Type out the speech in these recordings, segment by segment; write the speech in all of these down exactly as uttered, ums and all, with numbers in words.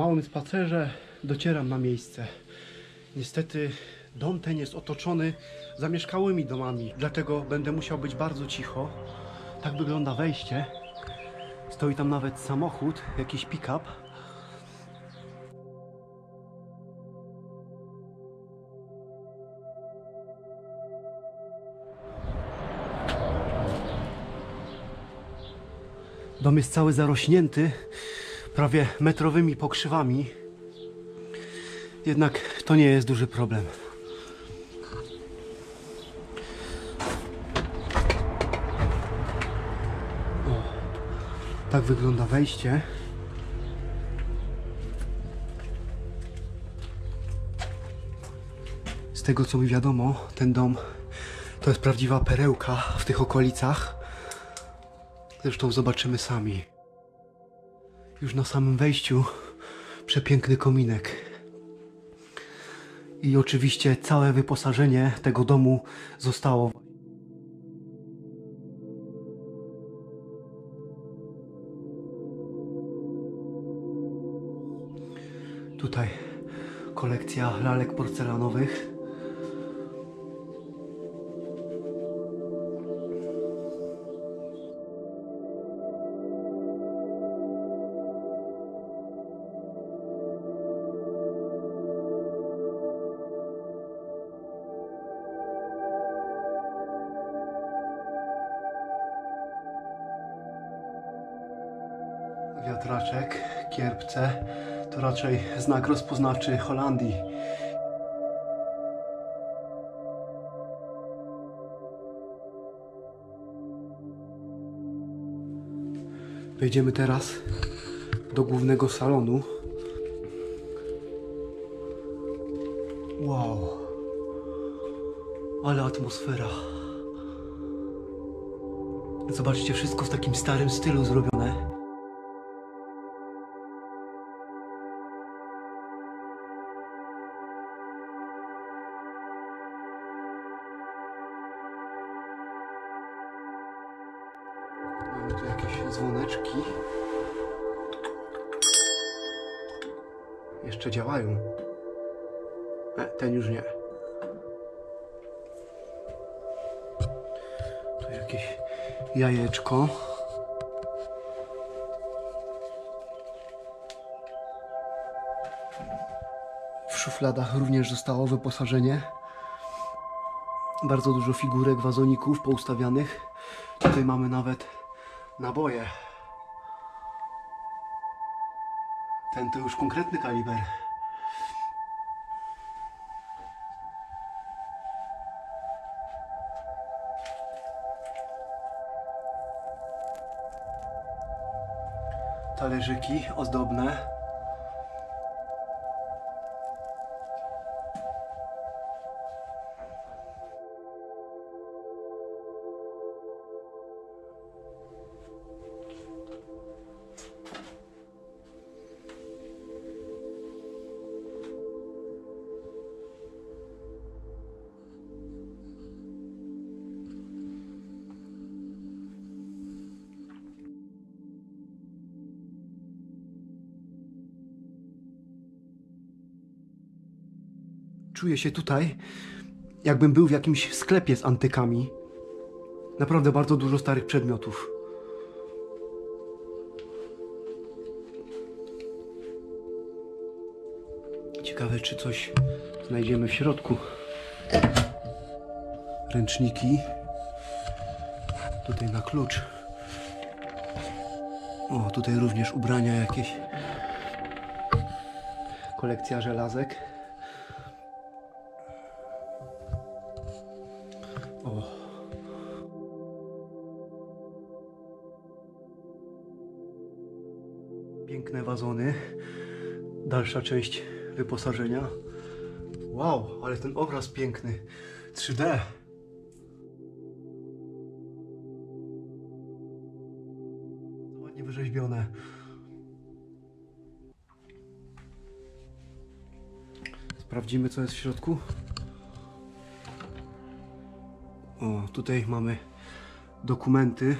małym spacerze docieram na miejsce. Niestety dom ten jest otoczony zamieszkałymi domami, dlatego będę musiał być bardzo cicho. Tak wygląda wejście. Stoi tam nawet samochód, jakiś pick-up. Dom jest cały zarośnięty, prawie metrowymi pokrzywami. Jednak to nie jest duży problem. O, tak wygląda wejście. Z tego co mi wiadomo, ten dom to jest prawdziwa perełka w tych okolicach. Zresztą zobaczymy sami. Już na samym wejściu przepiękny kominek. I oczywiście całe wyposażenie tego domu zostało. Tutaj kolekcja lalek porcelanowych. Wiatraczek, kierbce, to raczej znak rozpoznawczy Holandii. Wejdziemy teraz do głównego salonu. Wow, ale atmosfera. Zobaczcie, wszystko w takim starym stylu zrobione. Tu jakieś dzwoneczki. Jeszcze działają. E, ten już nie. Tu jakieś jajeczko. W szufladach również zostało wyposażenie. Bardzo dużo figurek, wazoników poustawianych. Tutaj mamy nawet naboje. Ten to już konkretny kaliber. Talerzyki ozdobne. Czuję się tutaj, jakbym był w jakimś sklepie z antykami. Naprawdę bardzo dużo starych przedmiotów. Ciekawe, czy coś znajdziemy w środku. Ręczniki. Tutaj na klucz. O, tutaj również ubrania jakieś. Kolekcja żelazek. Piękne wazony, dalsza część wyposażenia. Wow, ale ten obraz piękny, trzy D. Ładnie wyrzeźbione. Sprawdzimy, co jest w środku. O, tutaj mamy dokumenty.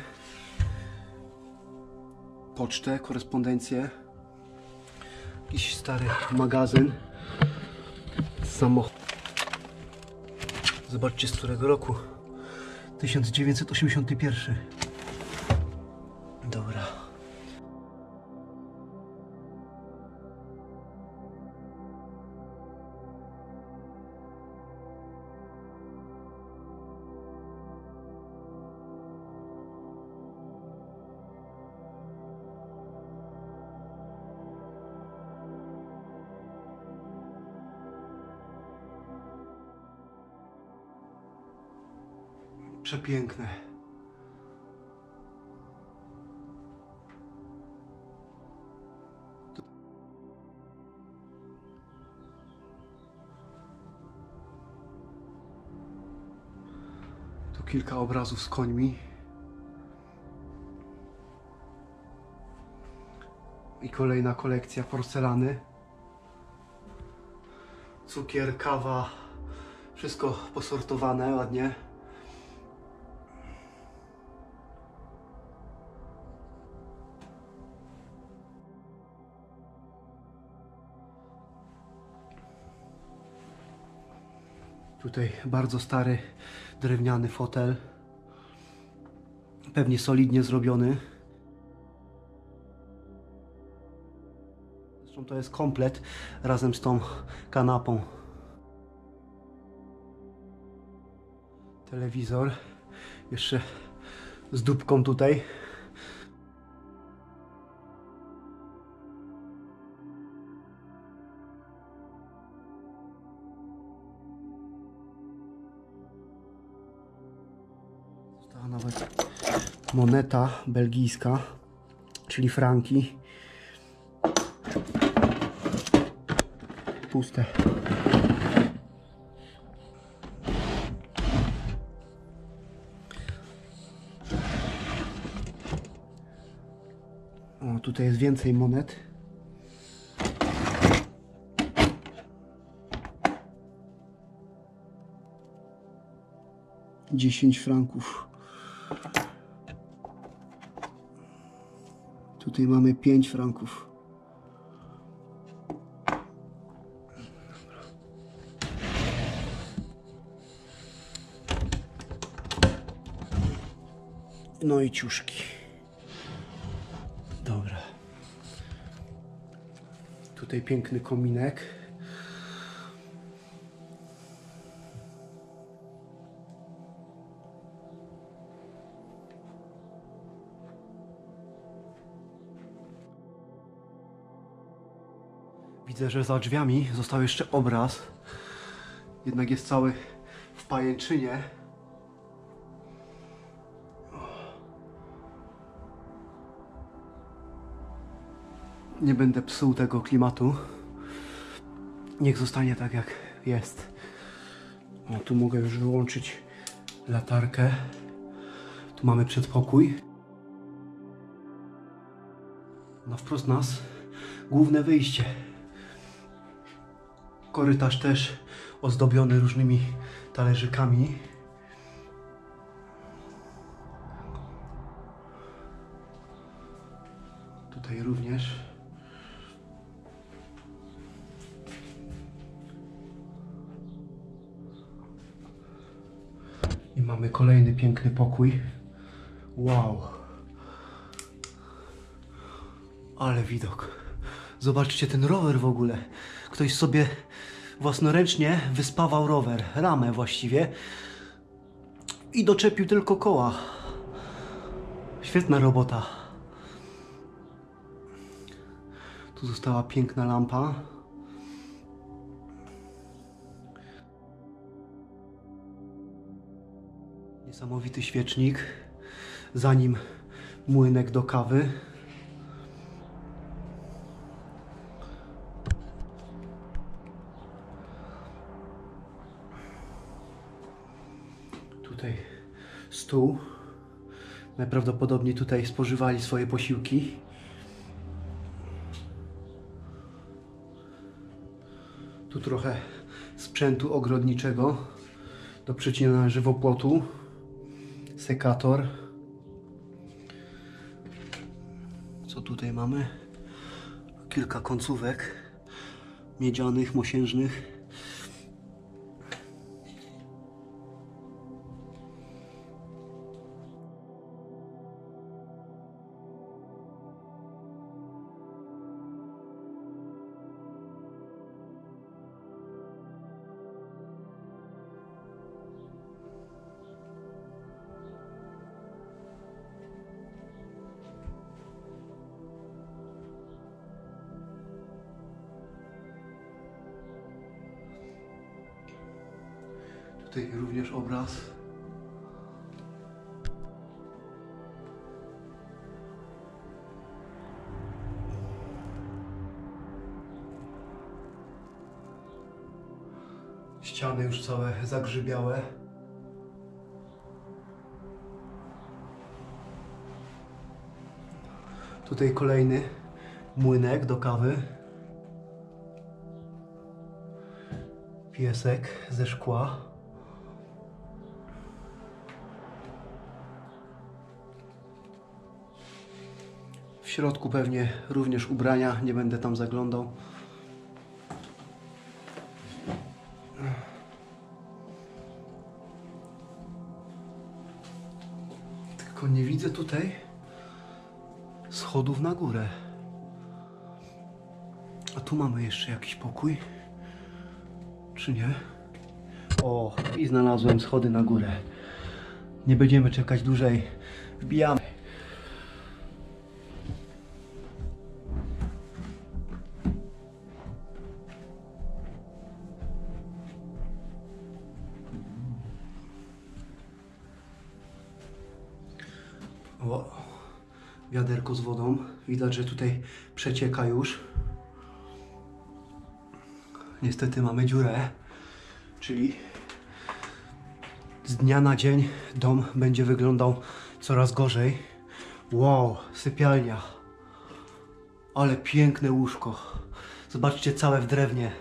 Pocztę, korespondencję, Jakiś stary magazyn samochód. Zobaczcie, z którego roku. tysiąc dziewięćset osiemdziesiąty pierwszy. Dobra. Przepiękne. Tu kilka obrazów z końmi i kolejna kolekcja porcelany, cukier, kawa, wszystko posortowane ładnie. Tutaj bardzo stary drewniany fotel, pewnie solidnie zrobiony. Zresztą to jest komplet razem z tą kanapą. Telewizor jeszcze z dupką tutaj. Nawet moneta belgijska, czyli franki. Puste. O, tutaj jest więcej monet. dziesięć franków. Tutaj mamy pięć franków. No i ciuszki. Dobra. Tutaj piękny kominek. Widzę, że za drzwiami został jeszcze obraz, jednak jest cały w pajęczynie. Nie będę psuł tego klimatu, niech zostanie tak, jak jest. O, tu mogę już wyłączyć latarkę, tu mamy przedpokój. Na wprost nas główne wyjście. Korytarz też ozdobiony różnymi talerzykami. Tutaj również. I mamy kolejny piękny pokój. Wow! Ale widok. Zobaczcie ten rower w ogóle. Ktoś sobie własnoręcznie wyspawał rower, ramę właściwie, i doczepił tylko koła. Świetna robota. Tu została piękna lampa. Niesamowity świecznik. Za nim młynek do kawy. Tutaj stół, najprawdopodobniej tutaj spożywali swoje posiłki. Tu trochę sprzętu ogrodniczego do przecinania żywopłotu, sekator. Co tutaj mamy? Kilka końcówek. miedzianych, mosiężnych. Tutaj również obraz. Ściany już całe zagrzybiałe. Tutaj kolejny młynek do kawy. Piesek ze szkła. W środku pewnie również ubrania, nie będę tam zaglądał. Tylko nie widzę tutaj schodów na górę. A tu mamy jeszcze jakiś pokój, czy nie? O, i znalazłem schody na górę. Nie będziemy czekać dłużej. Wbijamy. O, wiaderko z wodą. Widać, że tutaj przecieka już. Niestety mamy dziurę, czyli z dnia na dzień dom będzie wyglądał coraz gorzej. Wow, sypialnia. Ale piękne łóżko. Zobaczcie, całe w drewnie.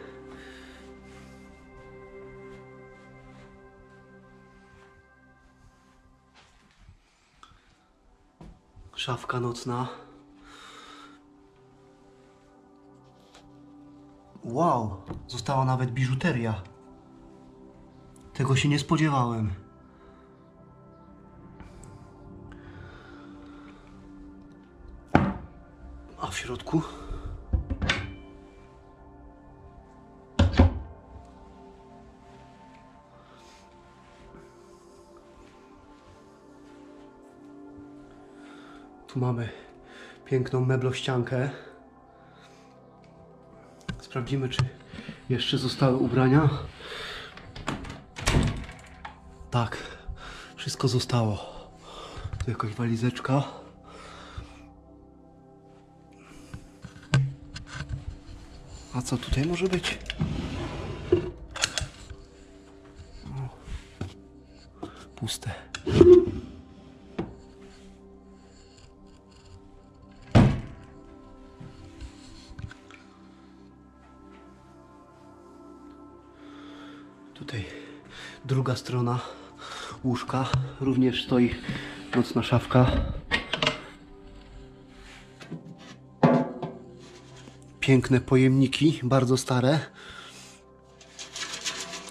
Szafka nocna. Wow, została nawet biżuteria. Tego się nie spodziewałem. A w środku? Tu mamy piękną meblościankę. Sprawdzimy, czy jeszcze zostały ubrania. Tak, wszystko zostało. Tu jakaś walizeczka. A co tutaj może być? Puste. Tutaj druga strona łóżka, również stoi nocna szafka. Piękne pojemniki, bardzo stare.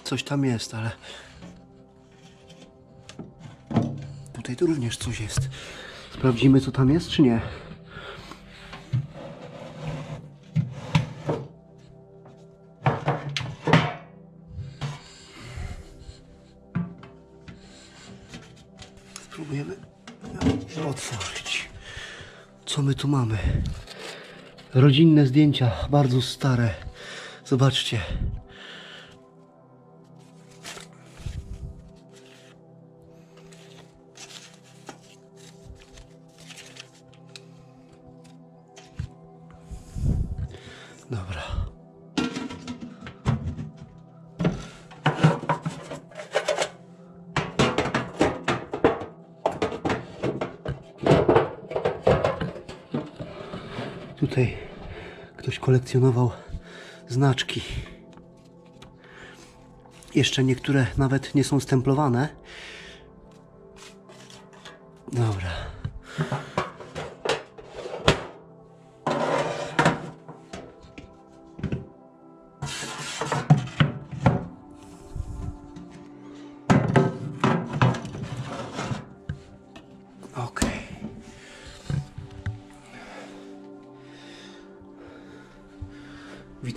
Coś tam jest, ale tutaj to również coś jest. Sprawdzimy, co tam jest, czy nie. Spróbujemy otworzyć. Co my tu mamy? Rodzinne zdjęcia, bardzo stare. Zobaczcie. Dobra. Tutaj ktoś kolekcjonował znaczki. Jeszcze niektóre nawet nie są stemplowane. Dobra.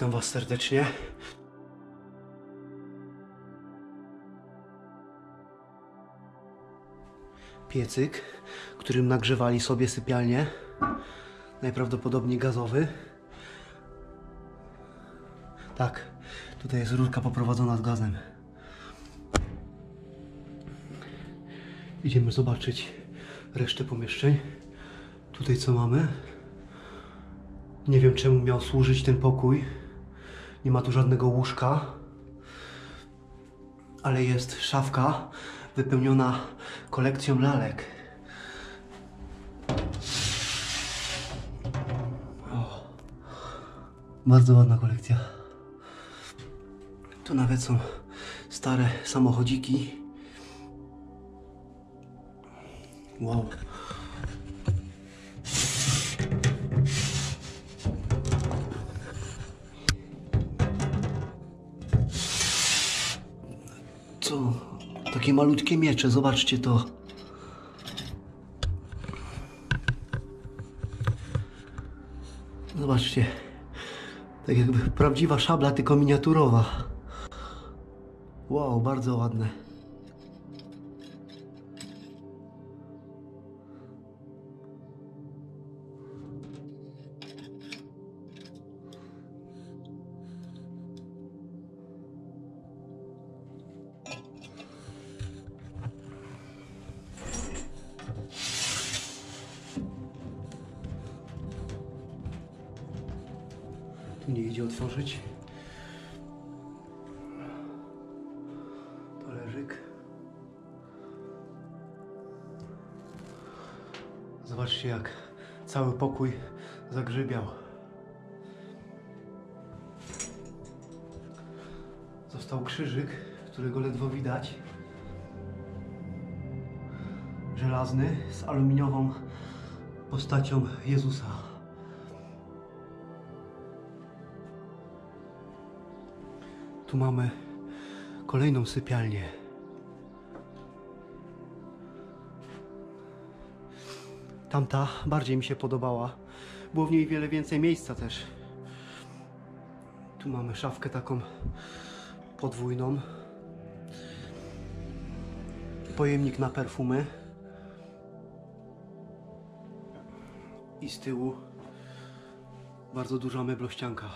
Witam Was serdecznie. Piecyk, którym nagrzewali sobie sypialnię, najprawdopodobniej gazowy. Tak, tutaj jest rurka poprowadzona z gazem. Idziemy zobaczyć resztę pomieszczeń. Tutaj co mamy? Nie wiem, czemu miał służyć ten pokój. Nie ma tu żadnego łóżka, ale jest szafka wypełniona kolekcją lalek. O, bardzo ładna kolekcja. Tu nawet są stare samochodziki. Wow. Co? Takie malutkie miecze, zobaczcie to. Zobaczcie. Tak jakby prawdziwa szabla, tylko miniaturowa. Wow, bardzo ładne. Tu nie idzie otworzyć. Talerzyk. Zobaczcie, jak cały pokój zagrzybiał. Został krzyżyk, którego ledwo widać. Żelazny, z aluminiową postacią Jezusa. Tu mamy kolejną sypialnię. Tamta bardziej mi się podobała. Było w niej wiele więcej miejsca też. Tu mamy szafkę taką podwójną. Pojemnik na perfumy. I z tyłu bardzo duża meblościanka.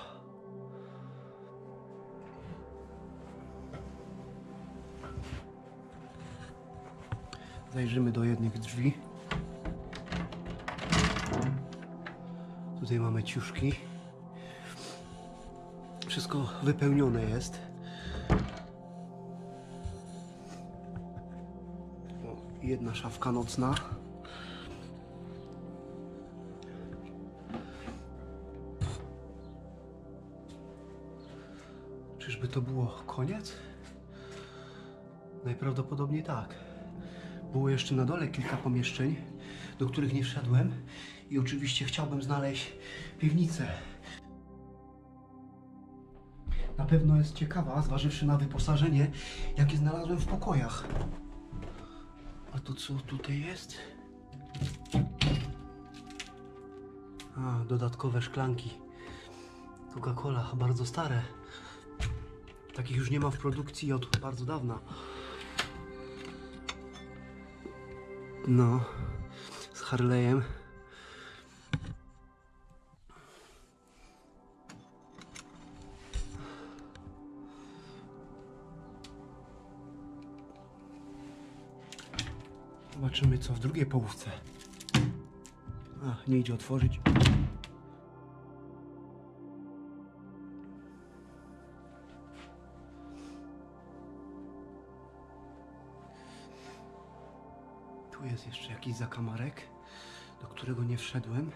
Zajrzymy do jednych drzwi. Tutaj mamy ciuszki. Wszystko wypełnione jest. O, jedna szafka nocna. Czyżby to było koniec? Najprawdopodobniej tak. Było jeszcze na dole kilka pomieszczeń, do których nie wszedłem i oczywiście chciałbym znaleźć piwnicę. Na pewno jest ciekawa, zważywszy na wyposażenie, jakie znalazłem w pokojach. A to co tutaj jest? A, dodatkowe szklanki. Coca-Cola, bardzo stare. Takich już nie ma w produkcji od bardzo dawna. No, z Harley'em. Zobaczymy, co w drugiej połówce. A, nie idzie otworzyć. Tu jest jeszcze jakiś zakamarek, do którego nie wszedłem.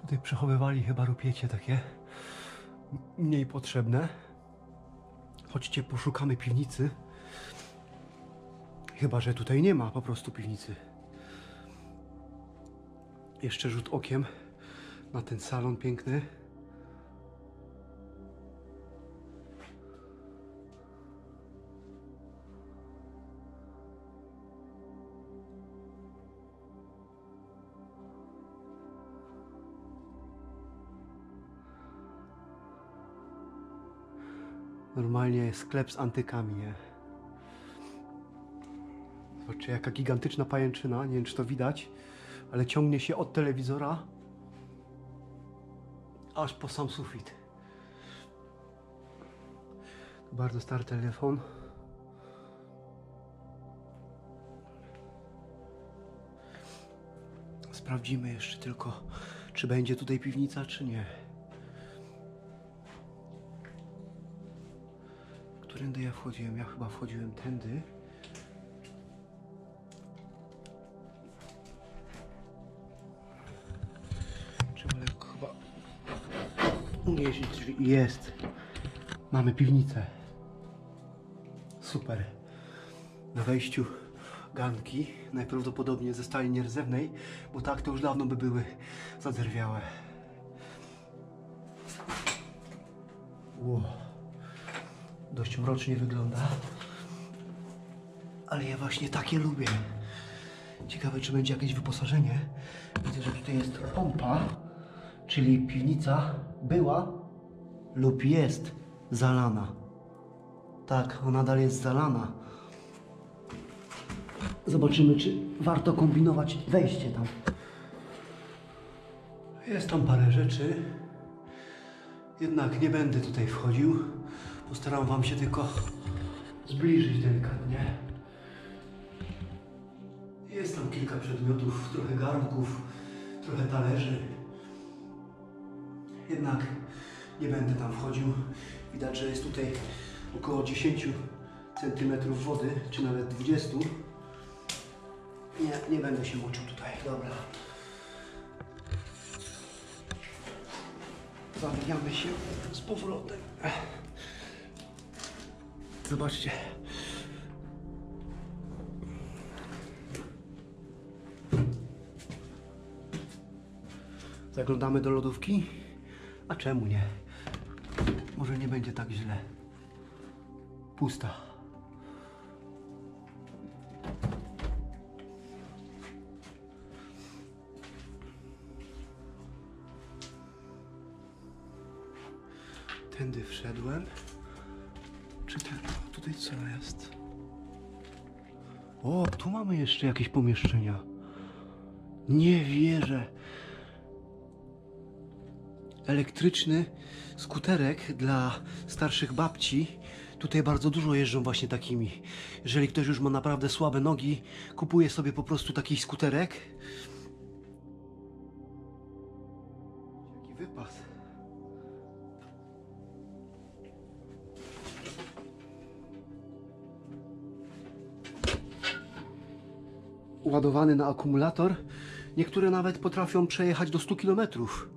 Tutaj przechowywali chyba rupiecie takie mniej potrzebne. Chodźcie, poszukamy piwnicy. Chyba że tutaj nie ma po prostu piwnicy. Jeszcze rzut okiem na ten salon piękny. Normalnie sklep z antykami, nie? Zobaczcie, jaka gigantyczna pajęczyna, nie wiem, czy to widać, ale ciągnie się od telewizora aż po sam sufit. Bardzo stary telefon. Sprawdzimy jeszcze tylko, czy będzie tutaj piwnica, czy nie. Którędy ja wchodziłem? Ja chyba wchodziłem tędy. Trzeba lekko chyba unieść drzwi. Jest. Mamy piwnicę. Super. Na wejściu ganki, najprawdopodobniej ze stali nierdzewnej, bo tak to już dawno by były zadzerwiałe. Wow. Dość mrocznie wygląda, ale ja właśnie takie lubię. Ciekawe, czy będzie jakieś wyposażenie. Widzę, że tutaj jest pompa, czyli piwnica była lub jest zalana. Tak, ona dalej jest zalana. Zobaczymy, czy warto kombinować wejście tam. Jest tam parę rzeczy. Jednak nie będę tutaj wchodził. Postaram wam się tylko zbliżyć delikatnie. Jest tam kilka przedmiotów, trochę garnków, trochę talerzy. Jednak nie będę tam wchodził. Widać, że jest tutaj około dziesięć centymetrów wody, czy nawet dwadzieścia. Nie, nie będę się moczył tutaj. Dobra. Zamieniamy się z powrotem. Zobaczcie. Zaglądamy do lodówki? A czemu nie? Może nie będzie tak źle. Pusta. Tędy wszedłem. Czy ten, tutaj co jest? O, tu mamy jeszcze jakieś pomieszczenia. Nie wierzę. Elektryczny skuterek dla starszych babci. Tutaj bardzo dużo jeżdżą właśnie takimi. Jeżeli ktoś już ma naprawdę słabe nogi, kupuje sobie po prostu taki skuterek. Jaki wypas. Ładowany na akumulator. Niektóre nawet potrafią przejechać do stu kilometrów.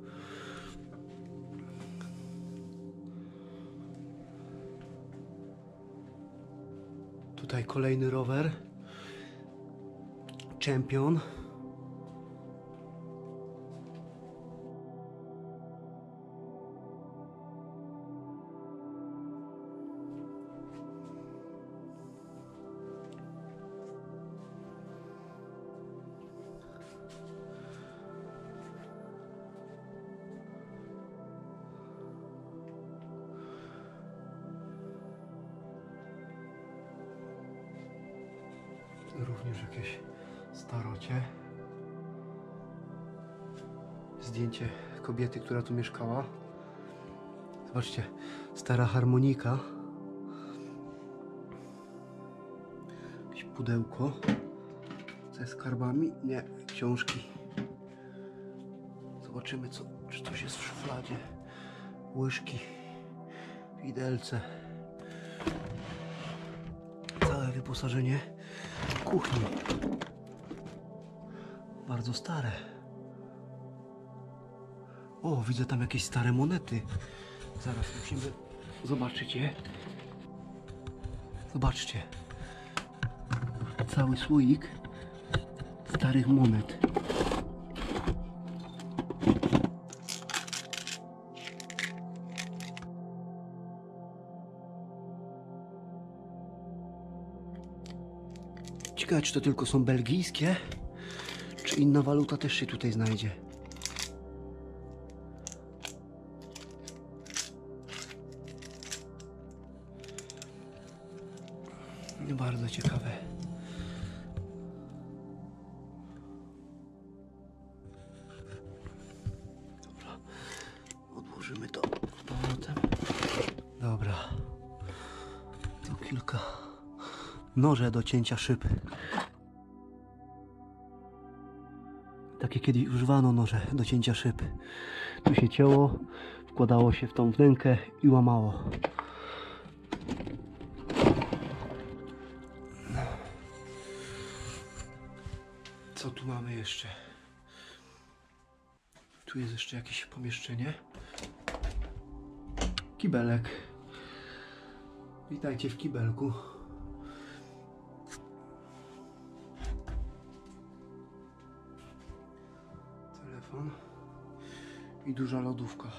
Tutaj kolejny rower. Champion. Również jakieś starocie. Zdjęcie kobiety, która tu mieszkała. Zobaczcie, stara harmonika. Jakieś pudełko ze skarbami. Nie, książki. Zobaczymy, co, czy coś jest w szufladzie. Łyżki, widelce. Całe wyposażenie kuchni. Bardzo stare. O, widzę tam jakieś stare monety. Zaraz musimy zobaczyć je. Zobaczcie. Cały słoik starych monet. Ciekawe, czy to tylko są belgijskie, czy inna waluta też się tutaj znajdzie. bardzo ciekawe. Dobra, odłożymy to z powrotem. Dobra, tu kilka noże do cięcia szyb. Takie kiedyś używano noże do cięcia szyb. Tu się cięło, wkładało się w tą wnękę i łamało. Co tu mamy jeszcze? Tu jest jeszcze jakieś pomieszczenie. Kibelek. Witajcie w kibelku. Telefon. I duża lodówka.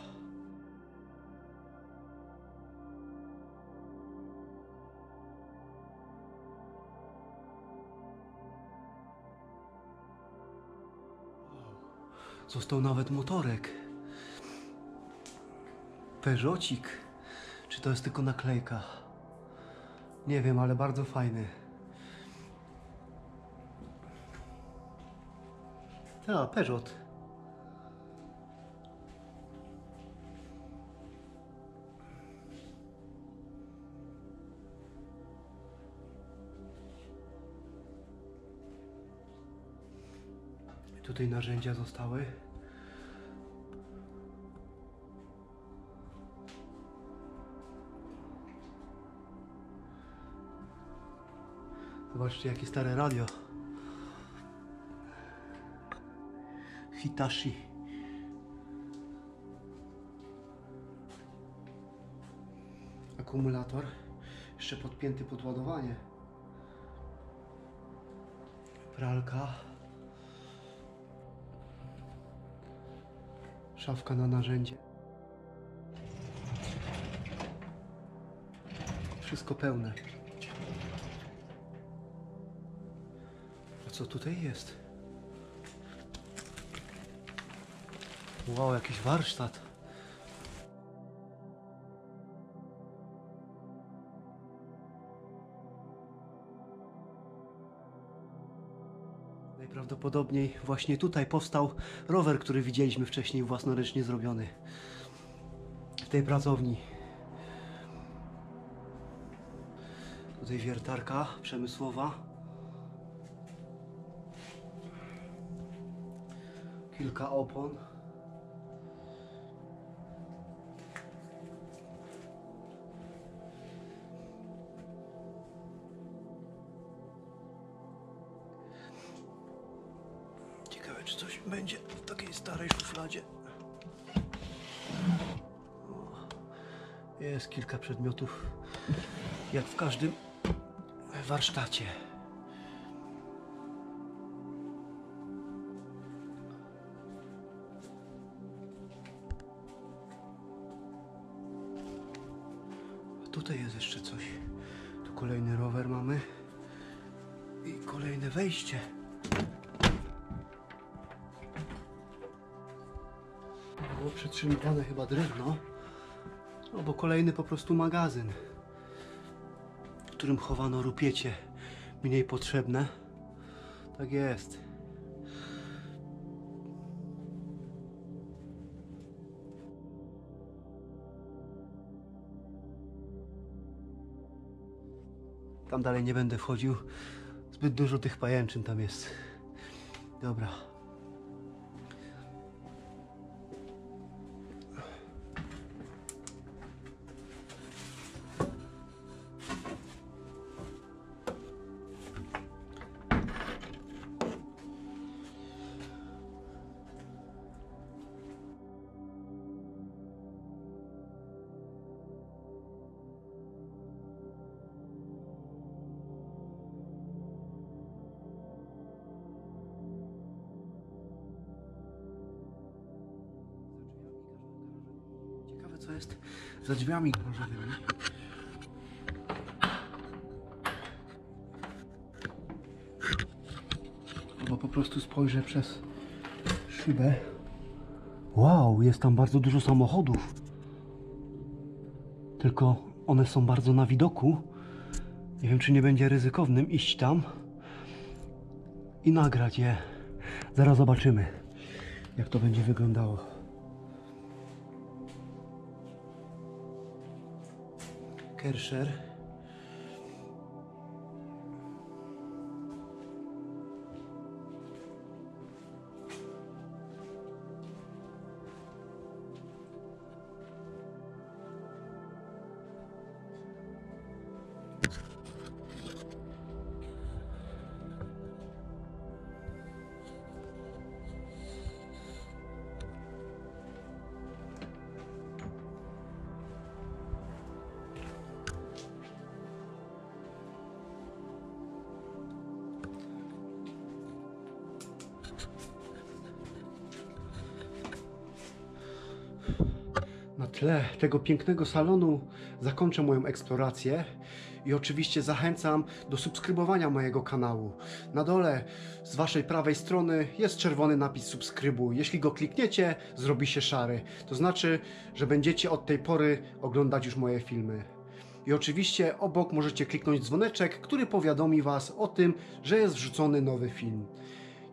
Został nawet motorek. Peugeotik. Czy to jest tylko naklejka? Nie wiem, ale bardzo fajny. Ta, Peugeot. Tutaj narzędzia zostały. Zobaczcie, jakie stare radio. Hitachi. Akumulator. Jeszcze podpięty pod ładowanie. Pralka. Szafka na narzędzie. Wszystko pełne. A co tutaj jest? Wow, jakiś warsztat. Najprawdopodobniej właśnie tutaj powstał rower, który widzieliśmy wcześniej, własnoręcznie zrobiony w tej pracowni. Tutaj wiertarka przemysłowa. Kilka opon. Czy coś będzie w takiej starej szufladzie? Jest kilka przedmiotów, jak w każdym warsztacie. A tutaj jest jeszcze coś. Tu kolejny rower mamy i kolejne wejście. Było przetrzymywane chyba drewno, no bo kolejny po prostu magazyn, w którym chowano rupiecie mniej potrzebne. Tak jest. Tam dalej nie będę wchodził, zbyt dużo tych pajęczyn tam jest. Dobra. Co jest za drzwiami garażowymi? Bo po prostu spojrzę przez szybę. Wow, jest tam bardzo dużo samochodów. Tylko one są bardzo na widoku Nie wiem, czy nie będzie ryzykownym iść tam i nagrać je. Zaraz zobaczymy, jak to będzie wyglądało. Kerscher. Na tle tego pięknego salonu zakończę moją eksplorację i oczywiście zachęcam do subskrybowania mojego kanału. Na dole z waszej prawej strony jest czerwony napis subskrybuj. Jeśli go klikniecie, zrobi się szary. To znaczy, że będziecie od tej pory oglądać już moje filmy. I oczywiście obok możecie kliknąć dzwoneczek, który powiadomi was o tym, że jest wrzucony nowy film.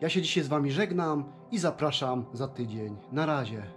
Ja się dzisiaj z wami żegnam i zapraszam za tydzień. Na razie.